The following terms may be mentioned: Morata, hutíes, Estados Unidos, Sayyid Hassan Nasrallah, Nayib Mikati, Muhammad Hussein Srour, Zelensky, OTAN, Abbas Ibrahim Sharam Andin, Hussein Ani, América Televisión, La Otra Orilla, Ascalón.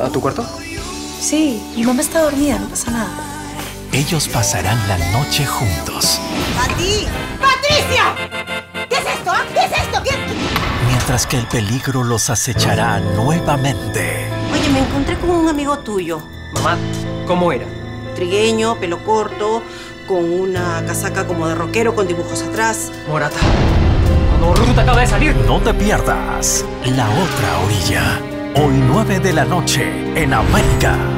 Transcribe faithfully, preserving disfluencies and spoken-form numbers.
¿A tu cuarto? Sí, mi mamá está dormida, no pasa nada. Ellos pasarán la noche juntos. ¡Pati! ¡Patricia! ¿Qué es esto? ¿Qué es esto? ¿Qué? Mientras que el peligro los acechará nuevamente. Oye, me encontré con un amigo tuyo. Mamá, ¿cómo era? Trigueño, pelo corto, con una casaca como de rockero, con dibujos atrás. Morata. No, Ruth acaba de salir. No te pierdas La Otra Orilla. Hoy nueve de la noche en América.